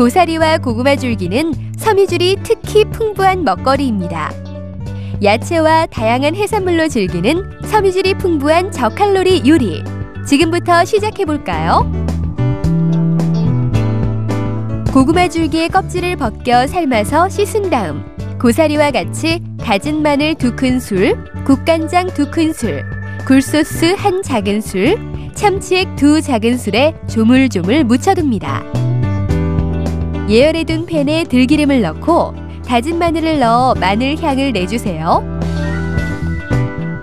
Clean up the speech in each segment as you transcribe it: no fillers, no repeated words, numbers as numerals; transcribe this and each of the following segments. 고사리와 고구마 줄기는 섬유질이 특히 풍부한 먹거리입니다. 야채와 다양한 해산물로 즐기는 섬유질이 풍부한 저칼로리 요리, 지금부터 시작해볼까요? 고구마 줄기의 껍질을 벗겨 삶아서 씻은 다음 고사리와 같이 다진 마늘 2큰술, 국간장 2큰술, 굴소스 1작은술, 참치액 2작은술에 조물조물 묻혀둡니다. 예열해둔 팬에 들기름을 넣고 다진 마늘을 넣어 마늘 향을 내주세요.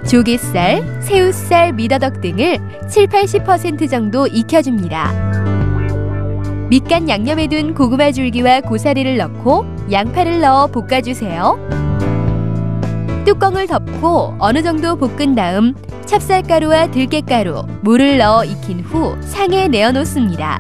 조갯살, 새우살, 미더덕 등을 70~80% 정도 익혀줍니다. 밑간 양념해둔 고구마 줄기와 고사리를 넣고 양파를 넣어 볶아주세요. 뚜껑을 덮고 어느 정도 볶은 다음 찹쌀가루와 들깨가루, 물을 넣어 익힌 후 상에 내어놓습니다.